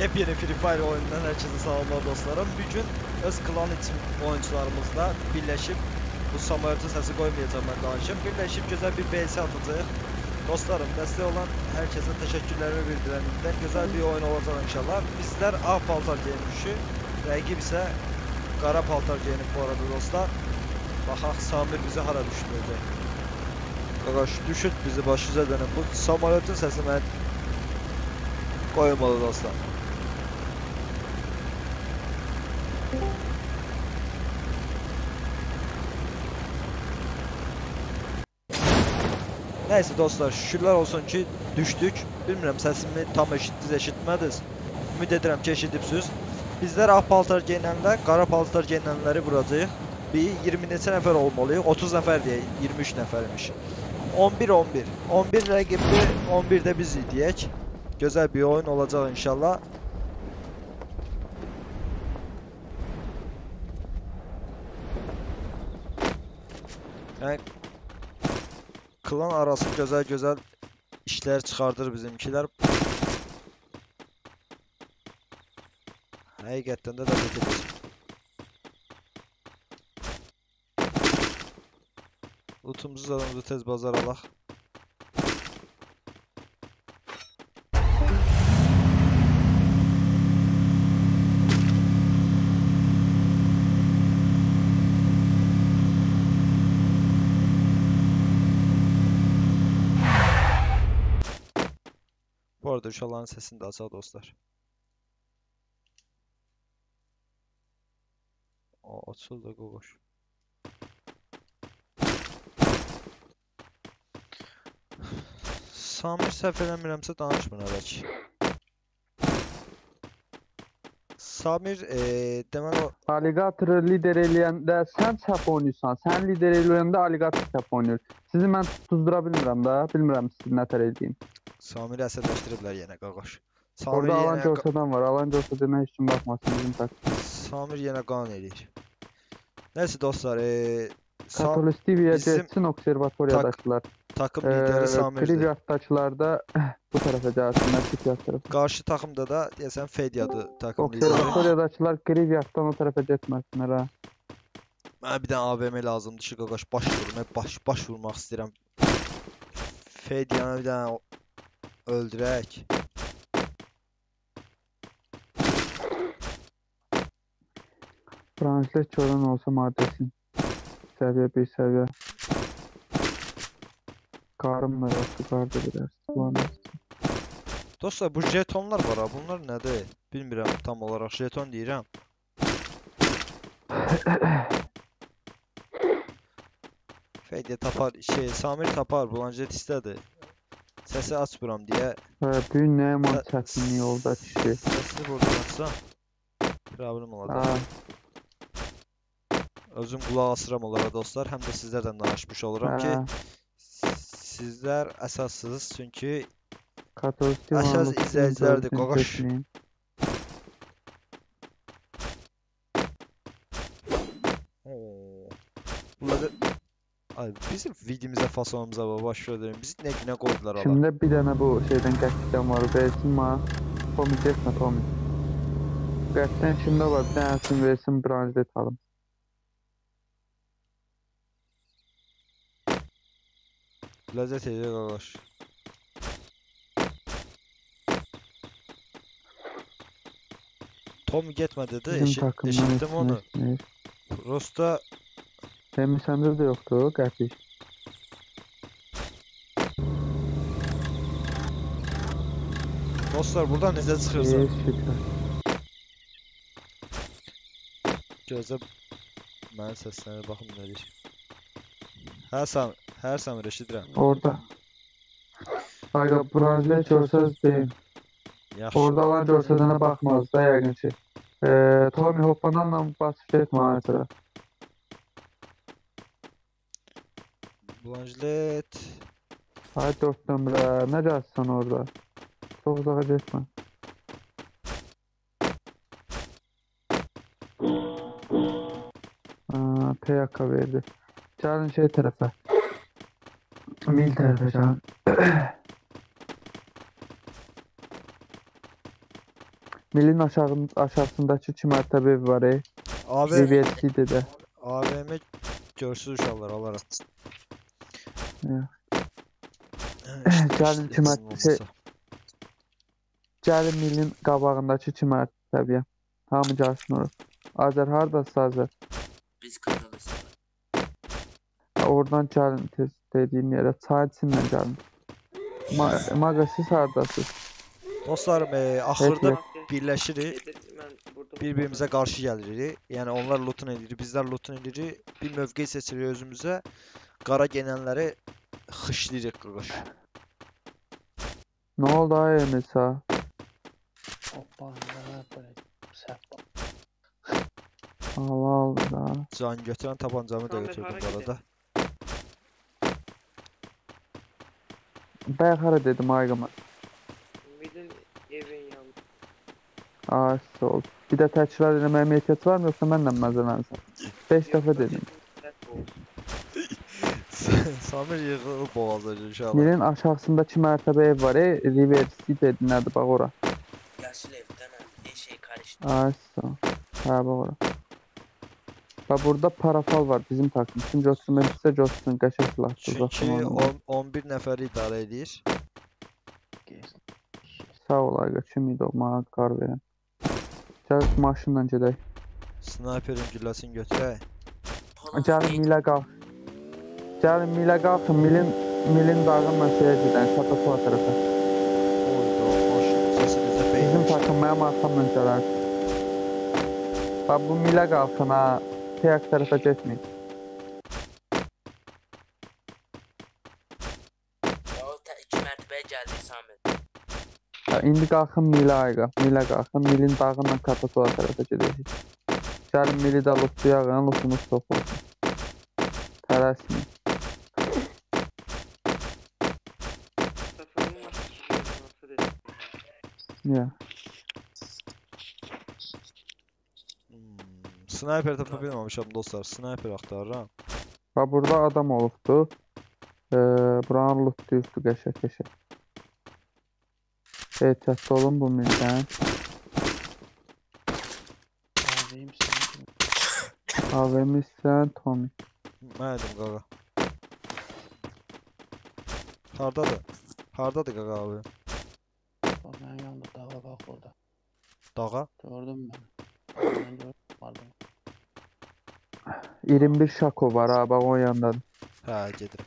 Yepyeni Free Fire oyundan herkese sağolun dostlarım. Bugün öz klan için oyuncularımızla birleşip, bu Samir'in sesi koymayacağım ben danışım, birleşip güzel bir BS atacağız. Dostlarım, desteği olan herkese teşekkürlerimi bildirimden. Güzel bir oyun olacak inşallah. Bizler ağ paltar giyinmişi, rakip ise qara paltar giyinip bu arada dostlar. Baxaq Samir bizi hara düşürdü. Arkadaş düşürt bizi başınıza dönün. Bu Samir'in sesi ben koymalı dostlar. Neyse dostlar, şükürler olsun ki düştük. Bilmirəm səsimi tam eşitmədiniz. Ümid edirəm ki eşidibsiz. Bizlər ağ paltar geyinənlər, qara paltar geyinənləri vuracağıq. Bir 20 neçə nəfər olmalıyıq? 30 nəfər deyək, 23 nəfərmiş. 11-11. 11 rəqibi, 11-də biz deyək. Gözəl bir oyun olacaq inşallah. Yəni klan arası güzel işler çıxardır bizimkiler. Həqiqətən də bekləyir. Lutumuzu zadımızı tez bazar alaq. Uşaqların səsini də açaq dostlar. O açıldı qoğuş. Samir səhv eləmirəmsə danışmır hələk. Samir deməli o Aligator'ı lider eləyəndə sən çap oynayırsan. Sən lider eləyəndə Aligator çap oynayır. Sizi mən tuzdura bilmirəm da. Bilmirəm sizi nə tər eləyim. Samir'i əsəbləşdiriblər yenə qaqaş. Orada alanca ortadan var, alanca orta demək üçün baxmasın, bizim taktik. Samir yenə qan eləyir. Nəsə dostlar, Katolistiviyə gəlsin observatoriyadaşlar. Takım lideri Samir'dir. Privyatdaşlarda bu tərəfə gəlsinlər, tip yatırıb. Qarşı takımda da, deyəsən, Fedyadır takım lideri. Observatoriyadaşlar Privyatdan o tərəfə getməsinlər, ha. Mənə bir dənə AVM lazımdır ki, qaqaş, baş vurma, baş vurmaq istəyirəm. Fedyana bir dənə öldürək. Fransız çoran olsa maddesin. Seviye bir seviye. Karımla yoktu karda bilersin. Dostlar bu jetonlar var ha. Bunlar nədir? Bilmirəm tam olarak. Jeton deyirəm. Fedya tapar. Samir tapar. Bulanjet istədi. Səsi açmıram deyə. Hə, bu nə yaman çətinlik oldu ki. Səsi burada açsam problem olacaq. Özüm qulaq asıram onlara dostlar, həm də sizlərdən danışmış oluram ki sizlər əsassız, çünki əsas izləyicilərdir qoğuş. Bizim videomuzda fasonumuza baş verelim. Biz ne güne koydular. Şimdi bir tane bu şeyden gerçekten var. Versin bana. Tommy geçme Tommy. Gerçekten şimdi var. Bir tanesini versin. Branjda atalım. Lezzet edecek arkadaş. Tommy geçme dedi. Eşittim onu. Rosta Demir sende de yoktu kardeş. Dostlar buradan necə çıxırsan? Gözə mənim səslərinə baxım nə deyir. Hər Samir eşidirəm. Orada. Aga buranızda görsəz deyim. Orada olan görsədənə baxmaz da yəqin ki. Tommy hoppananla basif etmə anasıra. Blanjlet. Hayır dostum bura. Ne dersin orada? Çok uzağa geçme. PK verdi. Canın şey tarafa. Mil tarafa can. Milin aşağısındaki çimərtəb ev var. AVM-də də. AVM görsüz uşaqlar alaraq. Gəlin çimərtəb. Gəlin milin qabağındakı çimərtəbəyə. Hamı gəlsin ora. Azər hardasız Azər? Biz qadağız. Oradan gəlin tez dediyin yerə. Çay içindən gəlin. Maqa siz hardasız? Dostlarım, axırda birləşirik. Bir-birimizə qarşı gəlirik. Yəni onlar lootun edirik, bizlər lootun edirik. Bir mövqeyi seçirik özümüzə. Qara genənləri xışlayırıq qırqış. Nə oldu ay Emisa? Hoppa, nələr bələk səhv var. Allah Allah. Can götürən tabancamı da götürdüm bu arada. Bəyə xərə dedim ayqama. Midin evin yandı. Ay, sağ ol. Bir də təkrar eləməyə mehtiyyət var mı, yoxsa mənlə məzələnsən? 5 dəfə dedim. Samir yığılı boğazır inşallah. Milin aşağısındakı mərtəbə ev var, reversi dedi, nədir, bax ora. Yaşıl evdən, bir şey karışdı. Ay, sağ ol. Hə, bax ora. Bax, burada parafal var, bizim takım. Kim götürmə bizsə götürsün, qəşək silahdır. Çünki 11 nəfəri idarə edir. Sağ ol, ayqa, kim idi o, mənə qar verən. Gəl, maşınla gedək. Snayperin gülləsin götürək. Gəlin, milə qalx. Gəlin, milə qalxın, milin dağın məsələ edirən, çatapula tərəfə. Oyda, maşın, səsinizə beymiş. Bizim takım, mənim arxamdan gələr. Bax, bu milə qalxın, ha. Teyak tarafa geçmeyin. Ya o 2 mərtəbəyə geldi Samir. İndi kalkın Mila ayqa. Mila kalkın. Milin dağınla Kapatola tarafa gedəcək. Gəlin Mili də lütfu yağın. Lütfunuz çox olsun. Tərəsmeyin. Ya. Sniper tapa bilməmişəm dostlar, sniper axtarıram. Bax, burada adam olubdur. Buranın loot'u yufdu qəşək. Ehtiyatlı olun bu mildən. AVM istəyən Tommy. Mən edim qaqa. Hardadır? Hardadır qaqa abi? Bax, mənim yanımda dağa bax burada. Dağa? Gördüm mən. Mən gördüm, vardım. 21 şako var ha, bak o yandan. Hə, gedirəm.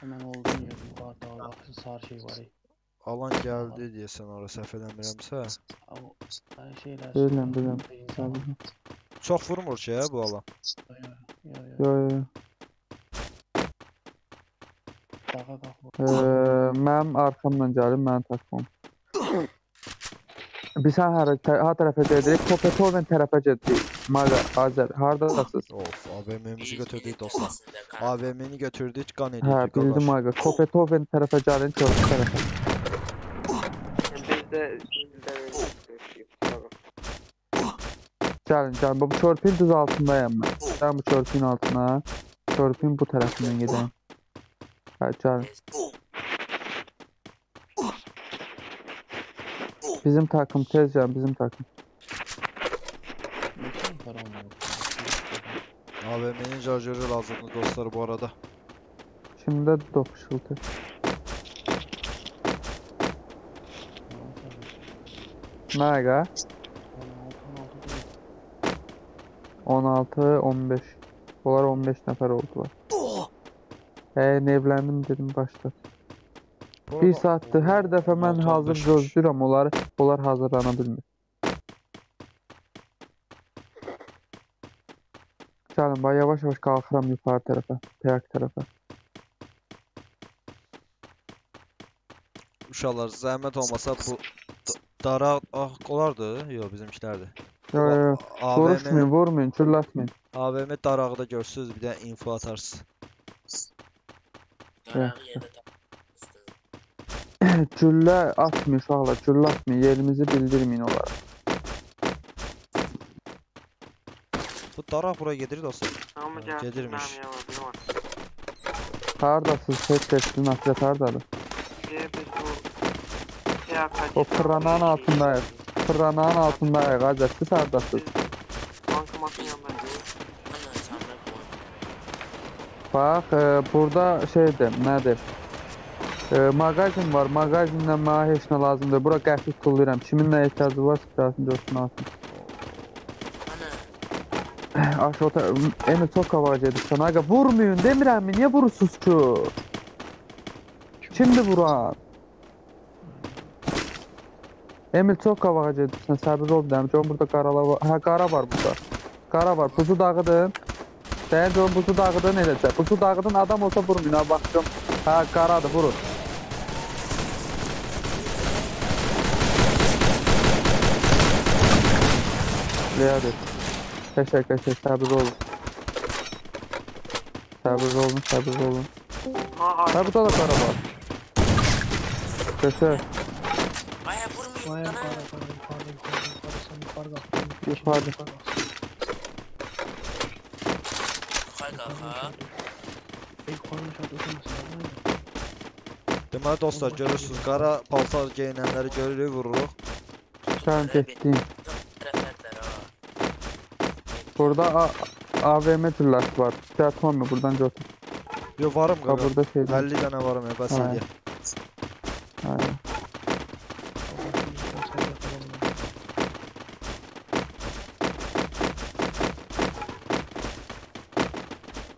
Hemen oldum yerim, var daha baxsın, sarı şey var. Alan gəldi deyəsən ora, səhv eləmirəmsə. Biləm. Çox vurmur ki, hə, bu alan. Yo. Mənim arxamdan gəlir, mənim takımım. Biz hər tərəfə gedirik, Kopetov'un tərəfə gedirik. Maga, Azər, haradasız? Of, AVM'mizi götürdük dostlar. AVM'ni götürdük, qan edildik. Hə, bildim Maga, Kopetov'un tərəfə gəlin, çöldük tərəfə. Gəlin, bu çörpün düz altındayım mən. Gəlin bu çörpün altına, çörpün bu tərəfindən gedəyim. Hə, gəlin. Bizim takım, tez can, bizim takım. AVM'nin şarjörü lazımdı dostlar bu arada. Şimdi 9 şıldır. Naga 16-15. Onlar 15 nəfər oldular. Evləndim dedim başla. 1 saatdir, hər dəfə mən hazır gözləyirəm onları, onlar hazırlana bilmir. Gəlin, bax, yavaş-yavaş qalxıram yuxarı tərəfə, peyak tərəfə. Uşaqlar, zəhmət olmasa bu dara olardı, yox, bizimkilərdir. Yox, vuruşmayın, vurmayın, küllətməyin. AVM darağıda görsünüz, bir də info atarsınız. Darağı yerdə tapın. Güllə atmıyor uşaqlar, güllə atmıyor, yerimizi bildirməyin olaraq. Bu daraq bura gedirir dostlar. Gedirmiş. Haradasınız, set-setli nasiyyət haradadır? O pıranağın altındayız. Pıranağın altındayız. Gazetli sardasız. Bankamatın yanındayız. Bak burada şeydir, nedir? Magazin var. Magazinlə mənə heç nə lazımdır. Bura qəfil tullayıram. Kimin nə ehtiyacı var, sırasını görsün alsın. Aşk ota... Eni çok kavac edirsən. Aga vurmayın demirəm mi? Niye vurursunuz ki? Kimdir vuran? Emil çok kavac edirsən. Səbir ol demirci. Onun burada qarala var. Hə, qara var burada. Qara var. Buzu dağıdın. Deyinci onun buzu dağıdın eləcək. Buzu dağıdın adam olsa vurmayın. Ha, baxdım. Hə, qaradır. Vurun. Leyadır. Keşke sabır olun. Sabır olun, sabır olun. Ha bu da para var. Keşke. Maya vurmuyor lan. Yukarıda. Hayda. Deməli dostlar görürsünüz, qara paltar geyinənləri görürük, vururuq. Sən getdin. Burada AVM tırlası var. Ya Tommy buradan götür. Yo varım qara. Burada şey. 50 dənə varım ya, bəs eləyir. Aynen.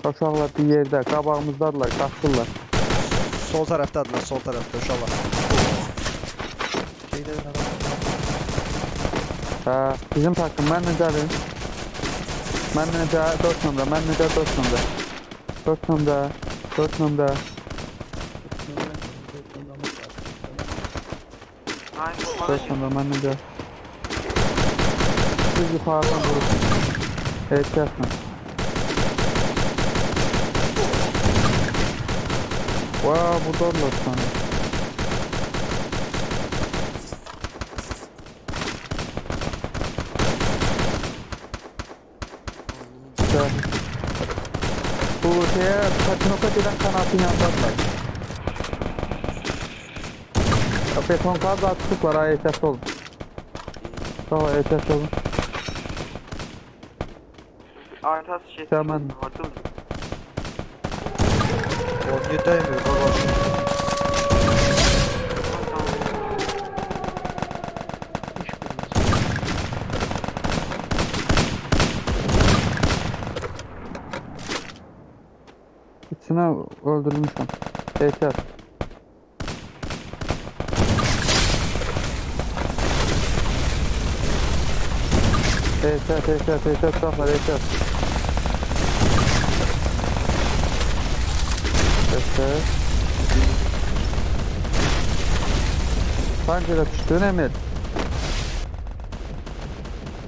Uşaqlar bir yerdə, qabağımızdadırlar, qaçırlar. Sol tərəfdədirlər, sol tərəfdə uşaqlar. Hə, bizim takım, mən necədir? Mən necədir? 4 nömrə, mən necədir? 4 nömrə. 4 nömrə, 4 nömrə. Mən necədir? Siz yuxarıdan vurursunuz. Evet, kəsmə. Vaa bu da olur sana. Bu şeye kaçınokat eden kanatın yanlarlar. Beton kazı attık var, ha ETS oldu. Tamam ETS oldu. ATS şey tamam. Niye değmiyor baba? İçine öldürmüşüm. Yeter. Yeter. Sağlar yeter. Pancada düştün Emir.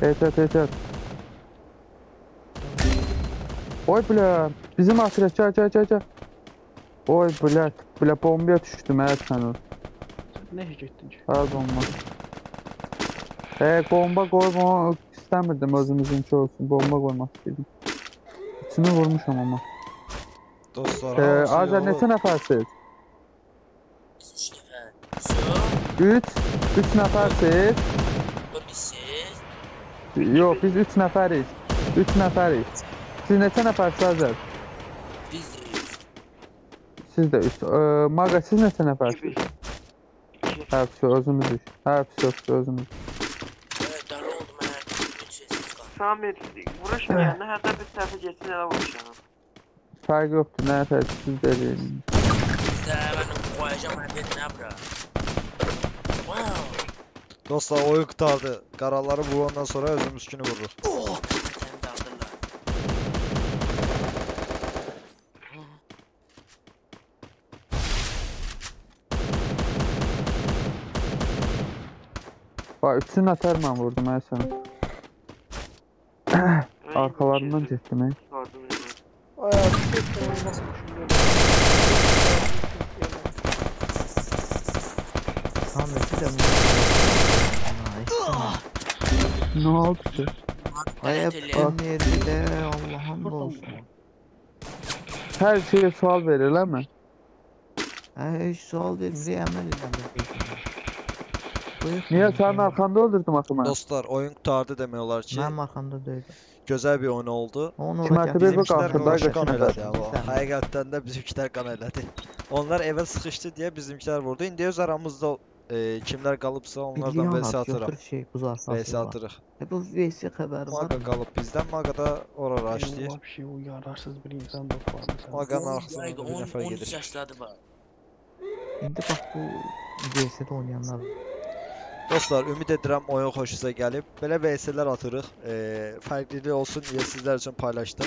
Evet. Oy bula, bizim atres çay. Oy bula bombaya düştüm her sanır. Ne gittin ki? Az bomba. Bomba koyma istemirdim, özümüzünki olsun, bomba koymak istedim. İçini vurmuşum ama. Dostlar, Azer neçə nəfərsiz? 3 nəfərsiz. Yox, biz 3 nəfərik. 3 nəfərik. Siz neçə nəfərsiz Azer? Biz də 3. Siz də 3. Maga siz neçə nəfərsiz? 2. Hə, özümüz 3. Hə, özümüz. Dərə oldu mən hər bir 3 səsiz qaldı. Samir, vuruşmayanda hətta bir tərəfə geçsin, elə vuruşalım. Fark yoktu, ne efendim siz de deyin. Dostlar oyu kurtardı. Karaları vurandan sonra özümüzkünü vurur. Bak üçünü atarman vurdum her sene. Arkalarından gittim he. Bayağı bir şey olmaz mı şimdi? Tamam, iki de ne oldu ki? Ay hep neydi de Allah'ım olsun. Her şeye sual verir, değil mi? Hiç sual vermir, emel edemez. Buyur. Niye senin arkanda öldürdüm atımı? Dostlar oyun kurtardı demiyorlar ki. Benim arkamda değildi. Güzel bir oyun oldu. Bizimkiler koşu kan elədi. Hakikaten de bizimkiler kan elədi. Onlar eve sıkıştı diye bizimkiler vurdu. İndi öz aramızda kimler kalıbsa onlardan vs atırıq. Vs atırıq. Bu vs xəbəri var. Maga qalıb bizdən, Maga da oraya açdı. Bu şey o yararsız bir insan da vardı. Maga'nın arxasında bir nəfər gedir. 13 yaşdadır bax. İndi bax bu vs-də oynayanlar. Dostlar, ümid edirəm oyun xoşunuza gəlib. Belə vs-lər atırıq. Fərqlilik olsun deyə sizlər üçün paylaşdım.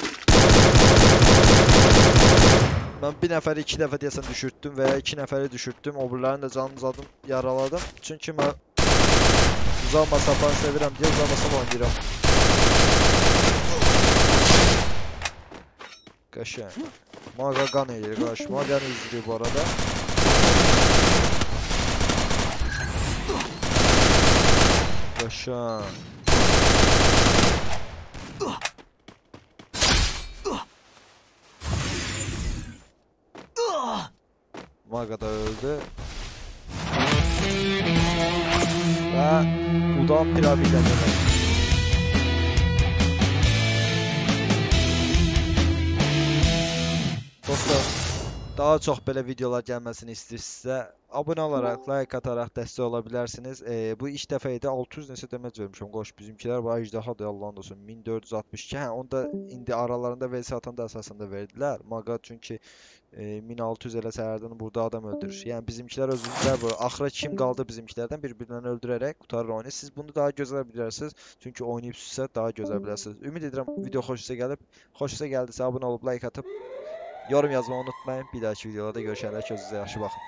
Ben bir nəfəri iki dəfə deyəsən düşürtdüm və ya iki nəfəri düşürtdüm, öbürlərini də canım uzadım, yaraladım. Çünki mən uzaq masafanı sevirəm deyə uzaq masafa oynayıram. Qəşəng. Maga qan eləyir qarşıma, yəni üzülür bu arada. Qəşəng. Maga da öldü. Ve Udan piramide dönelim. Dostlar, daha çox belə videolar gəlməsini istəyirsinizsə, abunə olaraq, like ataraq dəstək ola bilərsiniz. Bu ilk dəfə idi, 600 neçə deməc vermişəm. Qoş, bizimkilər bu ajdahadır, Allah'ın olsun. 1462, hə, onda indi aralarında vs atan da əsasında verdilər. Maga çünki 1600 elə səhərdən burada adam öldürür. Yəni bizimkilər özümüzlər var. Axıra kim qaldı bizimkilərdən bir-birini öldürərək qutarır oyunu. Siz bunu daha gözəl bilərsiniz. Çünki oynayıbsınızsa daha gözəl bilərsiniz. Ümid edirəm video xoşunuza gəldisə abunə olub, like atıb yorum yazmayı unutmayın. Bir dahaki videolarda görüşənlər, özünüzə yaxşı baxın.